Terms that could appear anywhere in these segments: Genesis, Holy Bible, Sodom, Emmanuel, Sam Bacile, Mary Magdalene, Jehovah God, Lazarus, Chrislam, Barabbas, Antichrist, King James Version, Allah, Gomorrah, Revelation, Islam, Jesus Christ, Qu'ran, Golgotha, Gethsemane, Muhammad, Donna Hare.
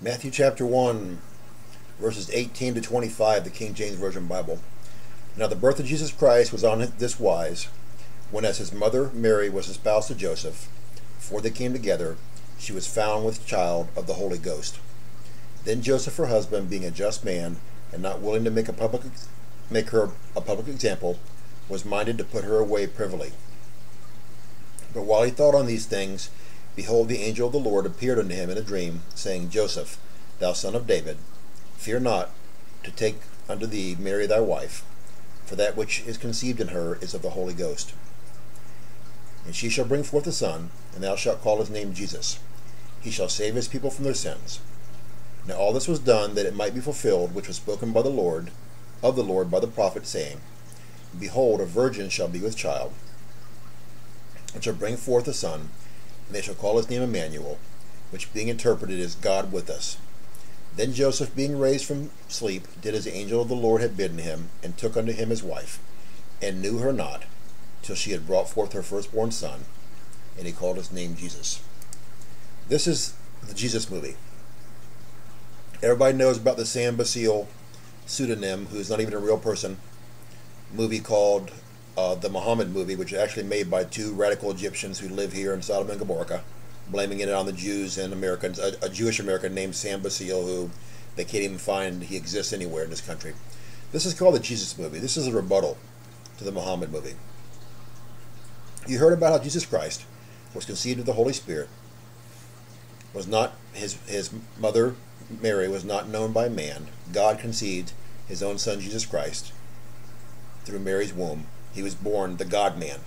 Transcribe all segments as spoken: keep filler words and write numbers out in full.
Matthew chapter one, verses eighteen to twenty-five, the King James Version Bible. Now the birth of Jesus Christ was on this wise, when as his mother Mary was espoused to Joseph, before they came together, she was found with child of the Holy Ghost. Then Joseph, her husband, being a just man, and not willing to make a public make her a public example, was minded to put her away privily. But while he thought on these things, behold, the angel of the Lord appeared unto him in a dream, saying, Joseph, thou son of David, fear not to take unto thee Mary thy wife, for that which is conceived in her is of the Holy Ghost. And she shall bring forth a son, and thou shalt call his name Jesus. He shall save his people from their sins. Now all this was done that it might be fulfilled, which was spoken by the Lord, of the Lord by the prophet, saying, Behold, a virgin shall be with child, and shall bring forth a son, and they shall call his name Emmanuel, which being interpreted is God with us. Then Joseph, being raised from sleep, did as the angel of the Lord had bidden him, and took unto him his wife, and knew her not, till she had brought forth her firstborn son, and he called his name Jesus. This is the Jesus movie. Everybody knows about the Sam Bacile pseudonym, who's not even a real person, movie called uh, the Muhammad movie, which is actually made by two radical Egyptians who live here in Sodom and Gomorrah, blaming it on the Jews and Americans, a, a Jewish American named Sam Bacile, who they can't even find he exists anywhere in this country. This is called the Jesus movie. This is a rebuttal to the Muhammad movie. You heard about how Jesus Christ was conceived of the Holy Spirit, was not, his, his mother Mary was not known by man. God conceived his own son Jesus Christ through Mary's womb. He was born the God-man.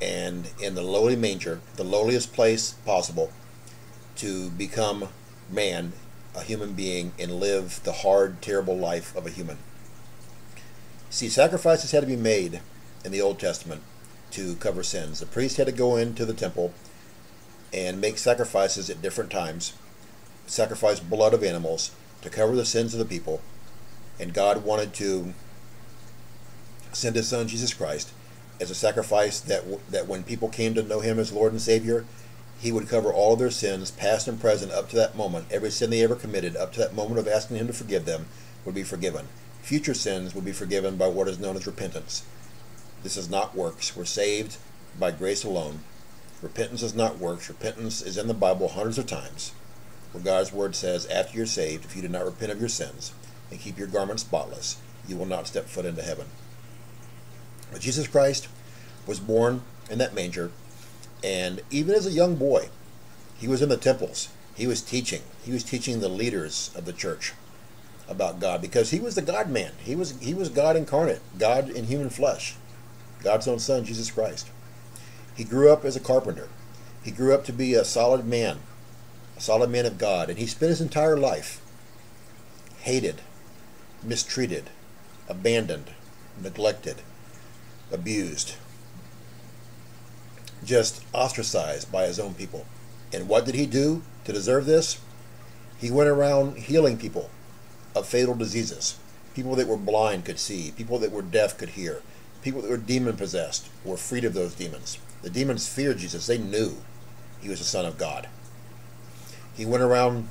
And in the lowly manger, the lowliest place possible, to become man, a human being, and live the hard, terrible life of a human. See, sacrifices had to be made in the Old Testament to cover sins. The priest had to go into the temple and make sacrifices at different times, sacrifice blood of animals to cover the sins of the people. And God wanted to send his son Jesus Christ as a sacrifice that that when people came to know him as Lord and Savior, he would cover all of their sins, past and present, up to that moment. Every sin they ever committed, up to that moment of asking him to forgive them, would be forgiven. Future sins would be forgiven by what is known as repentance. This is not works. We're saved by grace alone. Repentance is not works. Repentance is in the Bible hundreds of times, where God's word says, after you're saved, if you do not repent of your sins and keep your garments spotless, you will not step foot into heaven. But Jesus Christ was born in that manger, and even as a young boy, he was in the temples. He was teaching. He was teaching the leaders of the church about God, because he was the God-man. He was, he was God incarnate, God in human flesh, God's own son, Jesus Christ. He grew up as a carpenter. He grew up to be a solid man, a solid man of God, and he spent his entire life hated, mistreated, abandoned, neglected, abused, just ostracized by his own people. And what did he do to deserve this? He went around healing people of fatal diseases. People that were blind could see, people that were deaf could hear, people that were demon possessed were freed of those demons. The demons feared Jesus. They knew he was the Son of God. He went around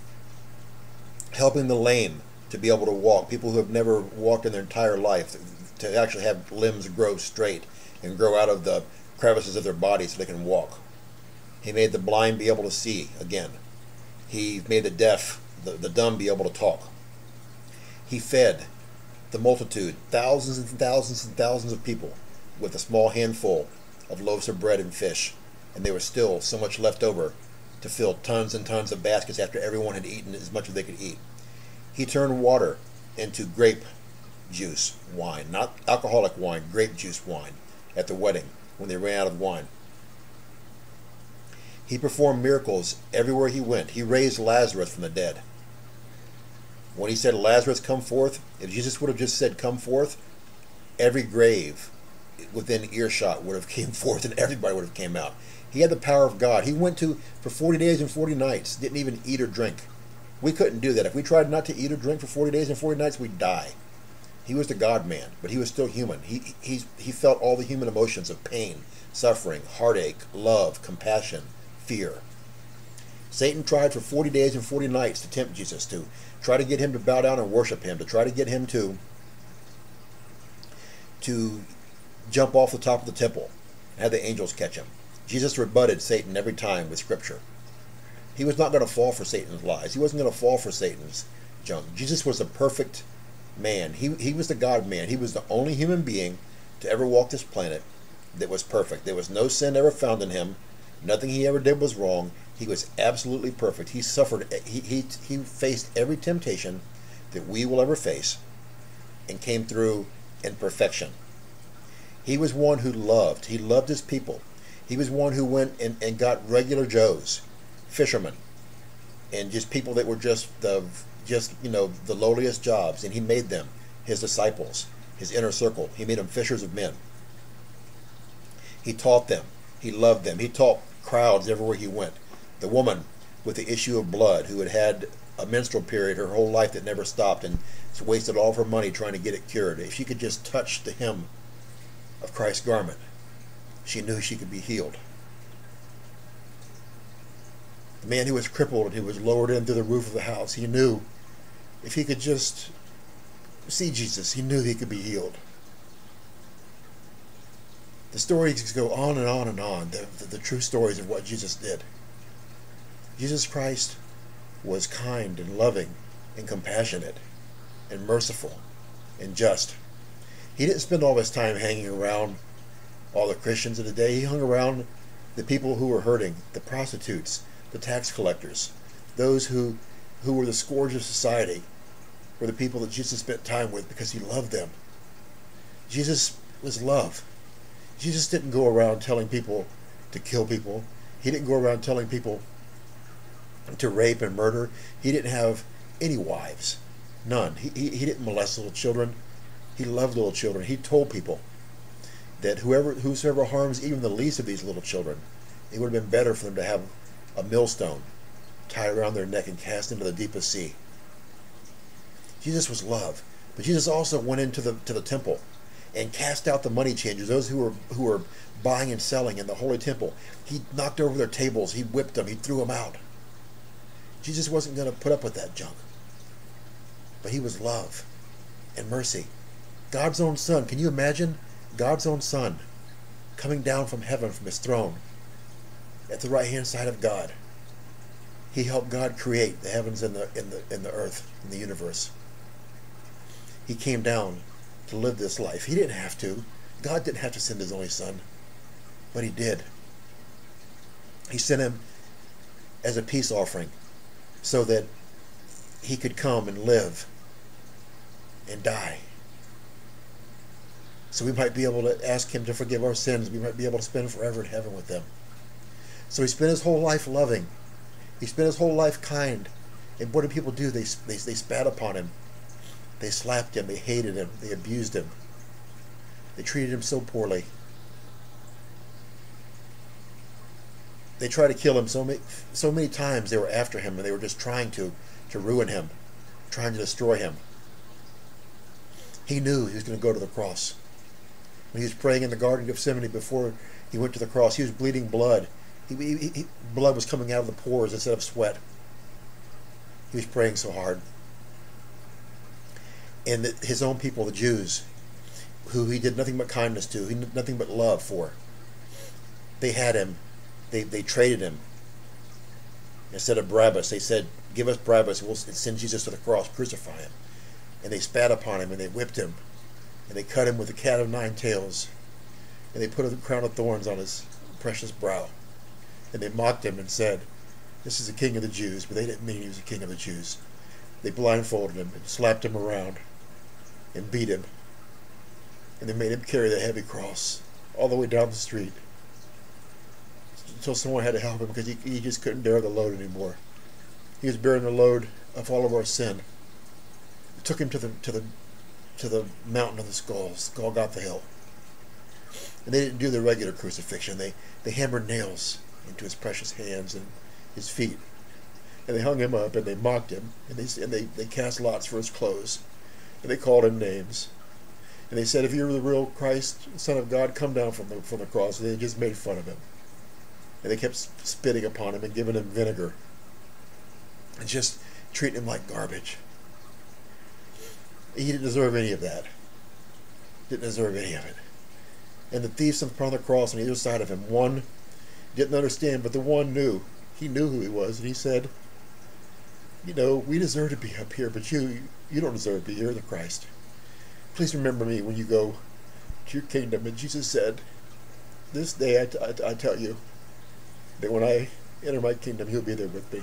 helping the lame to be able to walk, people who have never walked in their entire life, to actually have limbs grow straight and grow out of the crevices of their body so they can walk. He made the blind be able to see again. He made the deaf, the, the dumb be able to talk. He fed the multitude, thousands and thousands and thousands of people, with a small handful of loaves of bread and fish, and there was still so much left over to fill tons and tons of baskets after everyone had eaten as much as they could eat. He turned water into grape juice wine, not alcoholic wine, grape juice wine, at the wedding when they ran out of wine. He performed miracles everywhere he went. He raised Lazarus from the dead. When he said, Lazarus, come forth, if Jesus would have just said, come forth, every grave within earshot would have came forth and everybody would have came out. He had the power of God. He went to, for forty days and forty nights, didn't even eat or drink. We couldn't do that. If we tried not to eat or drink for forty days and forty nights, we'd die. He was the God-man, but he was still human. He, he, he felt all the human emotions of pain, suffering, heartache, love, compassion, fear. Satan tried for forty days and forty nights to tempt Jesus, to try to get him to bow down and worship him, to try to get him to to jump off the top of the temple and have the angels catch him. Jesus rebutted Satan every time with Scripture. He was not going to fall for Satan's lies. He wasn't going to fall for Satan's junk. Jesus was a perfect man. He, he was the God-man. He was the only human being to ever walk this planet that was perfect. There was no sin ever found in him. Nothing he ever did was wrong. He was absolutely perfect. He suffered. He, he, he faced every temptation that we will ever face and came through in perfection. He was one who loved. He loved his people. He was one who went and, and got regular Joes, fishermen, and just people that were just the, just, you know, the lowliest jobs, and he made them his disciples, his inner circle. He made them fishers of men. He taught them. He loved them. He taught crowds everywhere he went. The woman with the issue of blood, who had had a menstrual period her whole life that never stopped and wasted all of her money trying to get it cured. If she could just touch the hem of Christ's garment, she knew she could be healed. The man who was crippled and who was lowered into the roof of the house, he knew if he could just see Jesus, he knew he could be healed. The stories go on and on and on, the, the, the true stories of what Jesus did. Jesus Christ was kind and loving and compassionate and merciful and just. He didn't spend all his time hanging around all the Christians of the day. He hung around the people who were hurting, the prostitutes, the tax collectors, those who, who were the scourge of society, were the people that Jesus spent time with because he loved them. Jesus was love. Jesus didn't go around telling people to kill people. He didn't go around telling people to rape and murder. He didn't have any wives. None. He, he, he didn't molest little children. He loved little children. He told people that whoever whosoever harms even the least of these little children, it would have been better for them to have a millstone tied around their neck and cast into the deepest sea. Jesus was love. But Jesus also went into the to the temple and cast out the money changers, those who were who were buying and selling in the holy temple. He knocked over their tables. He whipped them. He threw them out. Jesus wasn't going to put up with that junk. But he was love and mercy. God's own son. Can you imagine God's own son coming down from heaven, from his throne, at the right-hand side of God? He helped God create the heavens and the, and the, and the earth and the universe. He came down to live this life. He didn't have to. God didn't have to send his only son, but he did. He sent him as a peace offering, so that he could come and live and die, so we might be able to ask him to forgive our sins. We might be able to spend forever in heaven with them. So he spent his whole life loving. He spent his whole life kind. And what did people do? They, they, they spat upon him. They slapped him. They hated him. They abused him. They treated him so poorly. They tried to kill him so many, so many times. They were after him, and they were just trying to, to ruin him, trying to destroy him. He knew he was going to go to the cross. When he was praying in the Garden of Gethsemane before he went to the cross, he was bleeding blood. He, he, he, blood was coming out of the pores instead of sweat. He was praying so hard. And the, his own people, the Jews, who he did nothing but kindness to, he did nothing but love for, they had him. They, they traded him. Instead of Barabbas, they said, give us Barabbas, we'll send Jesus to the cross, crucify him. And they spat upon him, and they whipped him, and they cut him with a cat of nine tails, and they put a crown of thorns on his precious brow. And they mocked him and said, this is the king of the Jews, but they didn't mean he was the king of the Jews. They blindfolded him and slapped him around and beat him, and they made him carry the heavy cross all the way down the street, until someone had to help him, because he, he just couldn't bear the load anymore. He was bearing the load of all of our sin. It took him to the to the to the mountain of the skulls, Golgotha hill. And they didn't do the regular crucifixion. They they hammered nails into his precious hands and his feet, and they hung him up, and they mocked him, and they and they they cast lots for his clothes, and they called him names, and they said, if you're the real Christ, Son of God, come down from the from the cross. And they just made fun of him. And they kept spitting upon him and giving him vinegar and just treat him like garbage. He didn't deserve any of that. Didn't deserve any of it. And the thieves in front of the cross on either side of him, one didn't understand, but the one knew. He knew who he was, and he said, you know, we deserve to be up here, but you, you don't deserve to be here. You're the Christ. Please remember me when you go to your kingdom. And Jesus said, this day I, t I, t I tell you that when I enter my kingdom, he'll be there with me.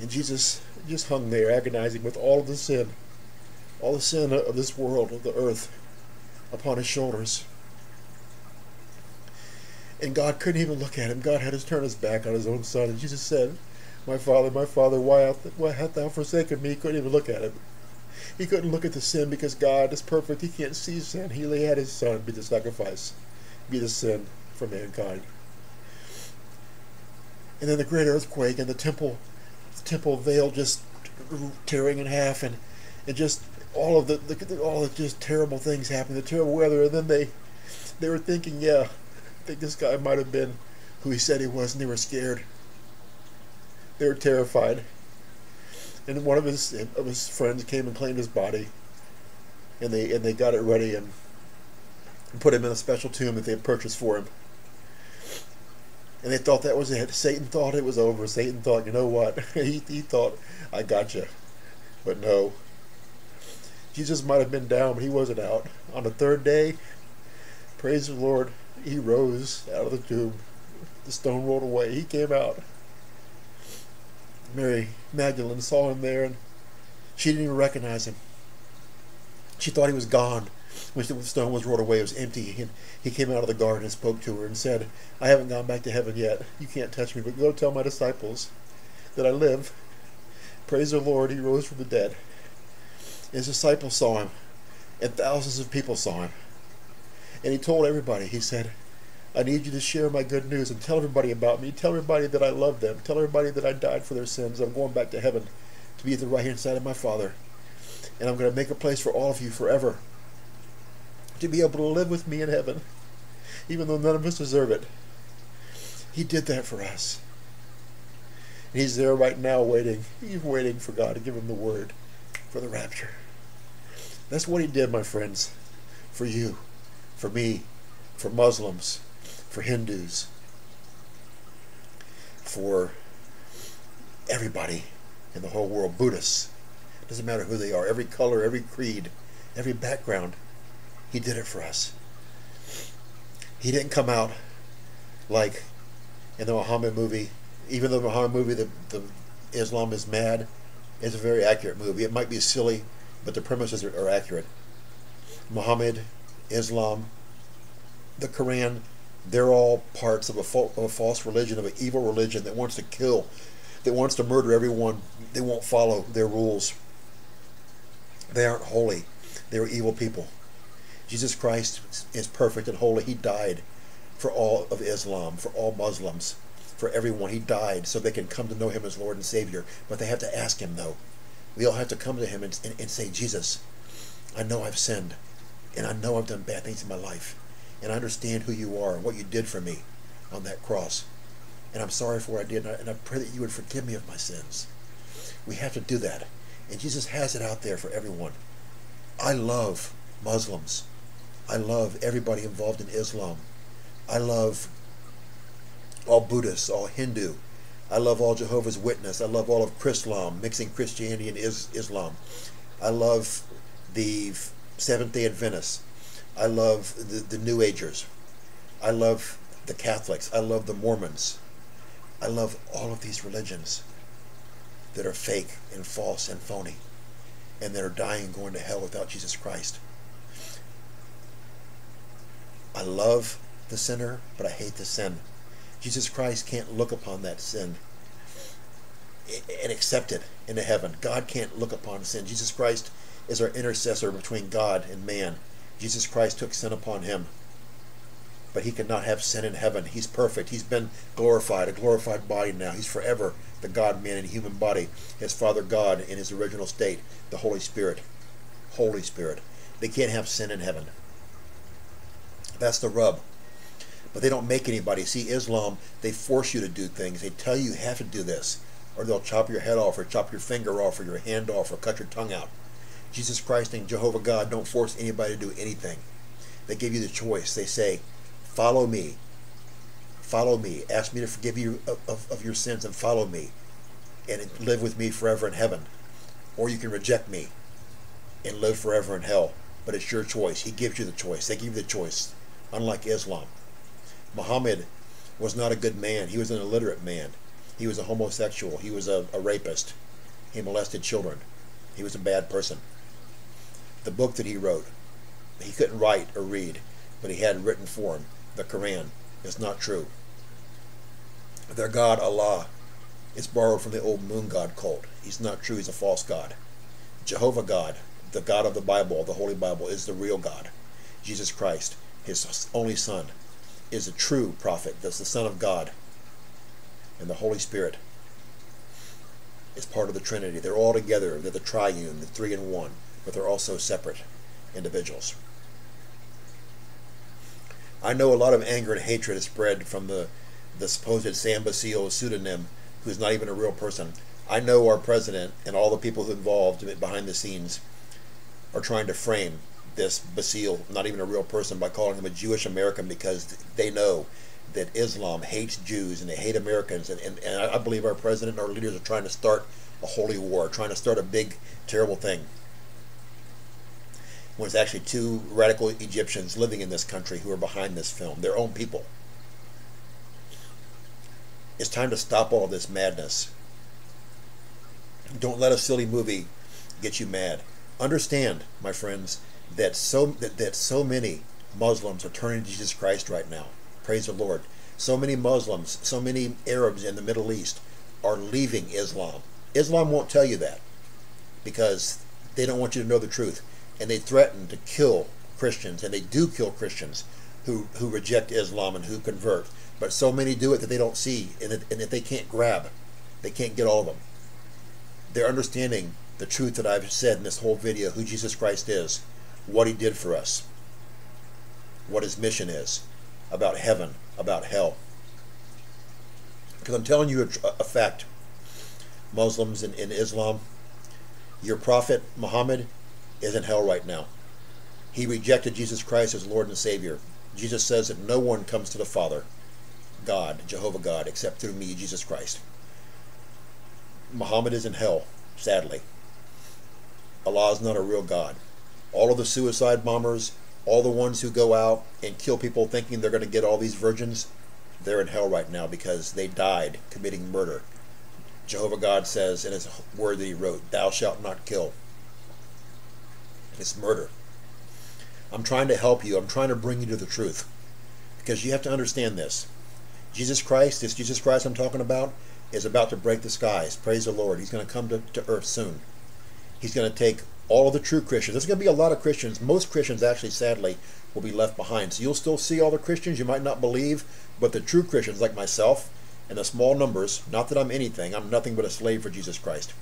And Jesus just hung there, agonizing with all of the sin, all the sin of this world, of the earth, upon his shoulders. And God couldn't even look at him. God had to turn his back on his own son. And Jesus said, my Father, my Father, why, why hast thou forsaken me? He couldn't even look at him. He couldn't look at the sin because God is perfect. He can't see sin. He had his son be the sacrifice, be the sin for mankind. And then the great earthquake and the temple, the temple veil just tearing in half, and, and just all of the, the all of just terrible things happened, the terrible weather. And then they they were thinking, yeah, I think this guy might have been who he said he was, and they were scared. They were terrified. And one of his of his friends came and claimed his body, and they and they got it ready and put him in a special tomb that they had purchased for him. And they thought that was it. Satan thought it was over. Satan thought, you know what? he he thought, I gotcha. But no. Jesus might have been down, but he wasn't out. On the third day, praise the Lord, he rose out of the tomb. The stone rolled away. He came out. Mary Magdalene saw him there, and she didn't even recognize him. She thought he was gone. When the stone was rolled away, it was empty. And he came out of the garden and spoke to her and said, I haven't gone back to heaven yet. You can't touch me, but go tell my disciples that I live. Praise the Lord, he rose from the dead. His disciples saw him, and thousands of people saw him. And he told everybody, he said, I need you to share my good news and tell everybody about me. Tell everybody that I love them. Tell everybody that I died for their sins. I'm going back to heaven to be at the right-hand side of my Father. And I'm going to make a place for all of you forever to be able to live with me in heaven, even though none of us deserve it. He did that for us. And he's there right now waiting. He's waiting for God to give him the word for the rapture. That's what he did, my friends, for you, for me, for Muslims, for Hindus, for everybody in the whole world, Buddhists. It doesn't matter who they are, every color, every creed, every background. He did it for us. He didn't come out like in the Muhammad movie. Even though the Muhammad movie, the, the Islam is mad, it's a very accurate movie. It might be silly, but the premises are, are accurate. Muhammad, Islam, the Quran, they're all parts of a, of a false religion, of an evil religion that wants to kill, that wants to murder everyone. They won't follow their rules. They aren't holy. They're evil people. Jesus Christ is perfect and holy. He died for all of Islam, for all Muslims, for everyone. He died so they can come to know him as Lord and Savior. But they have to ask him, though. We all have to come to him and, and, and say, Jesus, I know I've sinned, and I know I've done bad things in my life. And I understand who you are and what you did for me on that cross. And I'm sorry for what I did, and I, and I pray that you would forgive me of my sins. We have to do that. And Jesus has it out there for everyone. I love Muslims. I love everybody involved in Islam. I love all Buddhists, all Hindu. I love all Jehovah's Witness. I love all of Chrislam, mixing Christianity and is Islam. I love the Seventh-day Adventists. I love the, the New Agers. I love the Catholics. I love the Mormons. I love all of these religions that are fake and false and phony, and that are dying and going to hell without Jesus Christ. I love the sinner, but I hate the sin. Jesus Christ can't look upon that sin and accept it into heaven. God can't look upon sin. Jesus Christ is our intercessor between God and man. Jesus Christ took sin upon him, but he cannot have sin in heaven. He's perfect. He's been glorified, a glorified body now. He's forever the God, man, and human body, his Father God in his original state, the Holy Spirit. Holy Spirit. They can't have sin in heaven. That's the rub. But they don't make anybody. See, Islam, they force you to do things. They tell you you have to do this, or they'll chop your head off, or chop your finger off, or your hand off, or cut your tongue out. Jesus Christ and Jehovah God don't force anybody to do anything. They give you the choice. They say, follow me. Follow me. Ask me to forgive you of, of, of your sins and follow me and live with me forever in heaven. Or you can reject me and live forever in hell. But it's your choice. He gives you the choice. They give you the choice, unlike Islam. Muhammad was not a good man. He was an illiterate man. He was a homosexual. He was a, a rapist. He molested children. He was a bad person. The book that he wrote, he couldn't write or read, but he had written for him. The Quran is not true. Their god, Allah, is borrowed from the old moon god cult. He's not true. He's a false god. Jehovah God, the God of the Bible, the Holy Bible, is the real God. Jesus Christ, his only son, is a true prophet. That's the Son of God. And the Holy Spirit is part of the Trinity. They're all together. They're the triune, the three in one, but they're also separate individuals. I know a lot of anger and hatred is spread from the, the supposed Sam Bacile pseudonym, who's not even a real person. I know our president and all the people who involved behind the scenes are trying to frame this Bacile, not even a real person, by calling him a Jewish American, because they know that Islam hates Jews and they hate Americans, and, and, and I believe our president and our leaders are trying to start a holy war, trying to start a big, terrible thing. When it's actually two radical Egyptians living in this country who are behind this film, their own people. It's time to stop all this madness. Don't let a silly movie get you mad. Understand, my friends, that so that, that so many Muslims are turning to Jesus Christ right now. Praise the Lord. So many Muslims, so many Arabs in the Middle East are leaving Islam. Islam won't tell you that because they don't want you to know the truth. And they threaten to kill Christians, and they do kill Christians who, who reject Islam and who convert. But so many do it that they don't see, and that, and that they can't grab. They can't get all of them. They're understanding the truth that I've said in this whole video, who Jesus Christ is, what he did for us, what his mission is, about heaven, about hell. Because I'm telling you a, a fact, Muslims and in, in Islam, your prophet Muhammad is in hell right now. He rejected Jesus Christ as Lord and Savior. Jesus says that no one comes to the Father, God, Jehovah God, except through me, Jesus Christ. Muhammad is in hell, sadly. Allah is not a real God. All of the suicide bombers, all the ones who go out and kill people thinking they're going to get all these virgins, they're in hell right now because they died committing murder. Jehovah God says in his word that he wrote, thou shalt not kill. It's murder. I'm trying to help you. I'm trying to bring you to the truth, because you have to understand this. Jesus Christ, this Jesus Christ I'm talking about, is about to break the skies. Praise the Lord. He's going to come to, to earth soon. He's going to take all of the true Christians. There's going to be a lot of Christians. Most Christians, actually, sadly, will be left behind. So you'll still see all the Christians. You might not believe, but the true Christians, like myself, in the small numbers, not that I'm anything. I'm nothing but a slave for Jesus Christ.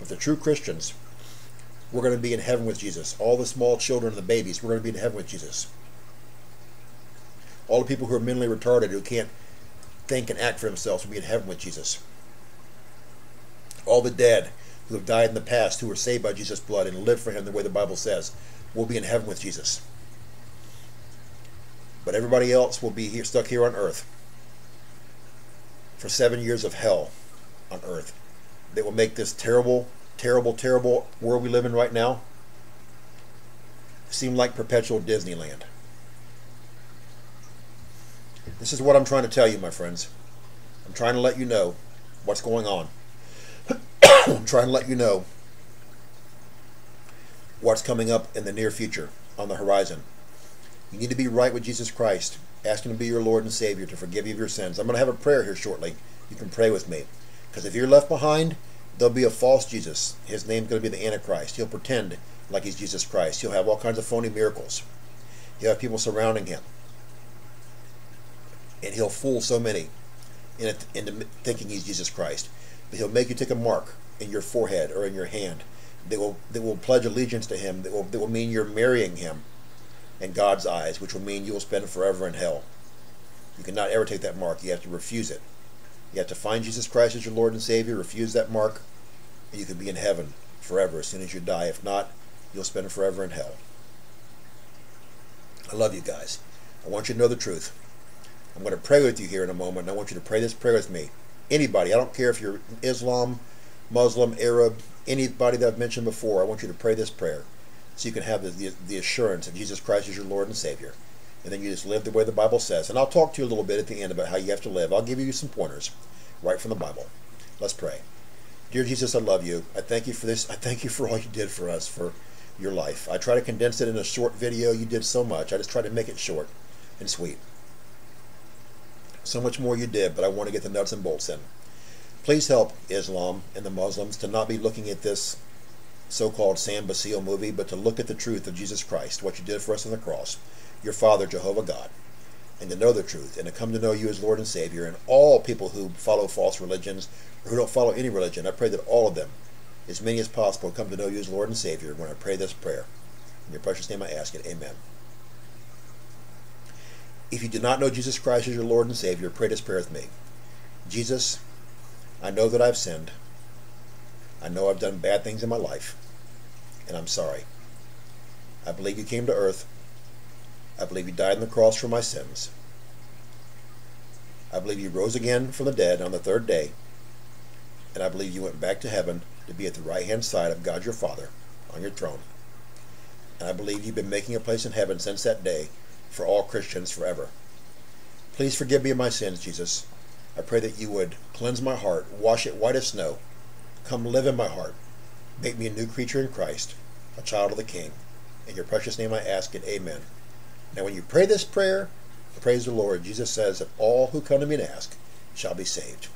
But the true Christians, we're going to be in heaven with Jesus. All the small children and the babies, we're going to be in heaven with Jesus. All the people who are mentally retarded, who can't think and act for themselves, will be in heaven with Jesus. All the dead who have died in the past, who were saved by Jesus' blood and lived for him the way the Bible says, will be in heaven with Jesus. But everybody else will be here, stuck here on earth for seven years of hell on earth. They will make this terrible, terrible, terrible world we live in right now seem like perpetual Disneyland. This is what I'm trying to tell you, my friends. I'm trying to let you know what's going on. I'm trying to let you know what's coming up in the near future, on the horizon. You need to be right with Jesus Christ. Ask him to be your Lord and Savior, to forgive you of your sins. I'm going to have a prayer here shortly. You can pray with me, because if you're left behind, there'll be a false Jesus. His name's going to be the Antichrist. He'll pretend like he's Jesus Christ. He'll have all kinds of phony miracles. He'll have people surrounding him. And he'll fool so many into thinking he's Jesus Christ. But he'll make you take a mark in your forehead or in your hand that will, that will pledge allegiance to him, that will, that will mean you're marrying him in God's eyes, which will mean you will spend forever in hell. You cannot ever take that mark. You have to refuse it. You have to find Jesus Christ as your Lord and Savior, refuse that mark, and you can be in heaven forever as soon as you die. If not, you'll spend forever in hell. I love you guys. I want you to know the truth. I'm going to pray with you here in a moment, and I want you to pray this prayer with me. Anybody, I don't care if you're Islam, Muslim, Arab, anybody that I've mentioned before, I want you to pray this prayer so you can have the, the, the assurance that Jesus Christ is your Lord and Savior. And then you just live the way the Bible says. And I'll talk to you a little bit at the end about how you have to live. I'll give you some pointers right from the Bible. Let's pray. Dear Jesus, I love you. I thank you for this. I thank you for all you did for us, for your life. I try to condense it in a short video. You did so much. I just try to make it short and sweet. So much more you did, but I want to get the nuts and bolts in. Please help Islam and the Muslims to not be looking at this so-called Sam Bacile movie, but to look at the truth of Jesus Christ, what you did for us on the cross, your Father, Jehovah God, and to know the truth, and to come to know you as Lord and Savior, and all people who follow false religions, or who don't follow any religion, I pray that all of them, as many as possible, come to know you as Lord and Savior when I pray this prayer. In your precious name I ask it, amen. If you do not know Jesus Christ as your Lord and Savior, pray this prayer with me. Jesus, I know that I've sinned. I know I've done bad things in my life, and I'm sorry. I believe you came to earth. I believe you died on the cross for my sins. I believe you rose again from the dead on the third day. And I believe you went back to heaven to be at the right-hand side of God your Father on your throne. And I believe you've been making a place in heaven since that day for all Christians forever. Please forgive me of my sins, Jesus. I pray that you would cleanse my heart, wash it white as snow. Come live in my heart. Make me a new creature in Christ, a child of the King. In your precious name I ask it, amen. Now when you pray this prayer, praise the Lord, Jesus says that all who come to me and ask shall be saved.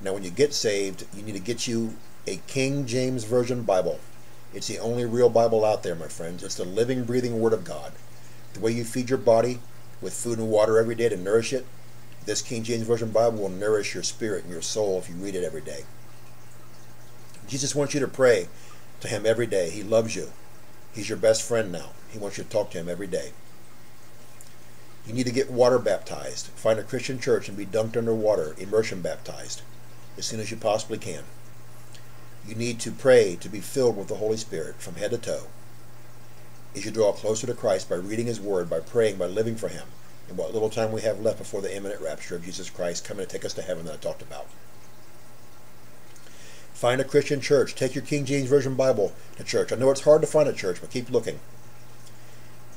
Now when you get saved, you need to get you a King James Version Bible. It's the only real Bible out there, my friends. It's the living, breathing Word of God. The way you feed your body with food and water every day to nourish it, this King James Version Bible will nourish your spirit and your soul if you read it every day. Jesus wants you to pray to Him every day. He loves you. He's your best friend now. He wants you to talk to Him every day. You need to get water baptized. Find a Christian church and be dunked under water, immersion baptized, as soon as you possibly can. You need to pray to be filled with the Holy Spirit from head to toe. As you draw closer to Christ by reading His Word, by praying, by living for Him, and what little time we have left before the imminent rapture of Jesus Christ coming to take us to heaven that I talked about. Find a Christian church. Take your King James Version Bible to church. I know it's hard to find a church, but keep looking.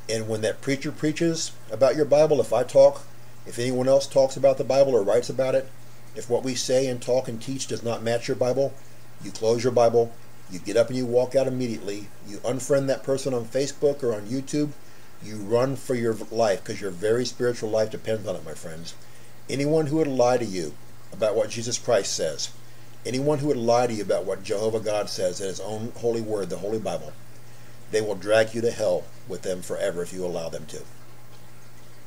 And when that preacher preaches about your Bible, if I talk, if anyone else talks about the Bible or writes about it, if what we say and talk and teach does not match your Bible, you close your Bible, you get up and you walk out immediately, you unfriend that person on Facebook or on YouTube, you run for your life because your very spiritual life depends on it, my friends. Anyone who would lie to you about what Jesus Christ says, anyone who would lie to you about what Jehovah God says in His own holy word, the Holy Bible, they will drag you to hell with them forever if you allow them to.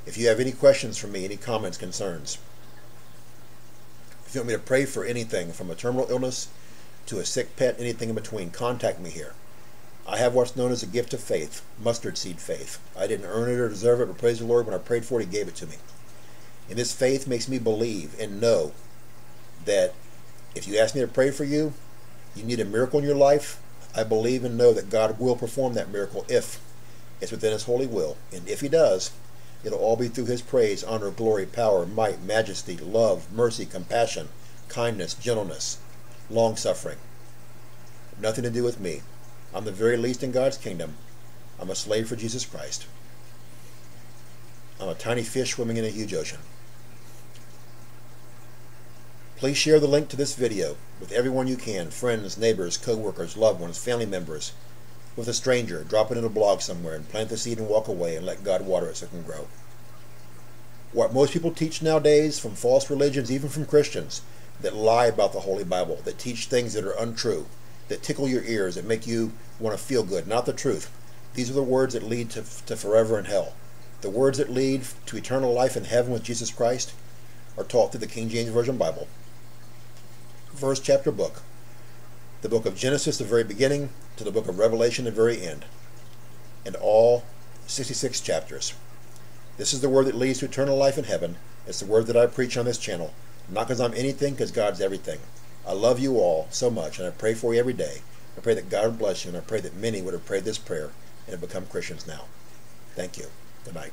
If you have any questions for me, any comments, concerns, if you want me to pray for anything from a terminal illness to a sick pet, anything in between, contact me here. I have what's known as a gift of faith, mustard seed faith. I didn't earn it or deserve it, but praise the Lord, when I prayed for it, He gave it to me. And this faith makes me believe and know that if you ask me to pray for you, you need a miracle in your life, I believe and know that God will perform that miracle if it's within His holy will. And if He does, it'll all be through His praise, honor, glory, power, might, majesty, love, mercy, compassion, kindness, gentleness, long-suffering. Nothing to do with me. I'm the very least in God's kingdom. I'm a slave for Jesus Christ. I'm a tiny fish swimming in a huge ocean. Please share the link to this video with everyone you can, friends, neighbors, co-workers, loved ones, family members, with a stranger. Drop it in a blog somewhere and plant the seed and walk away and let God water it so it can grow. What most people teach nowadays from false religions, even from Christians, that lie about the Holy Bible, that teach things that are untrue, that tickle your ears, that make you want to feel good, not the truth. These are the words that lead to, to forever in hell. The words that lead to eternal life in heaven with Jesus Christ are taught through the King James Version Bible. Verse, chapter, book. The book of Genesis, the very beginning, to the book of Revelation, the very end. And all sixty-six chapters. This is the word that leads to eternal life in heaven It's the word that I preach on this channel. Not because I'm anything, because God's everything. I love you all so much, and I pray for you every day. I pray that God would bless you, and I pray that many would have prayed this prayer and have become Christians now. Thank you. Good night.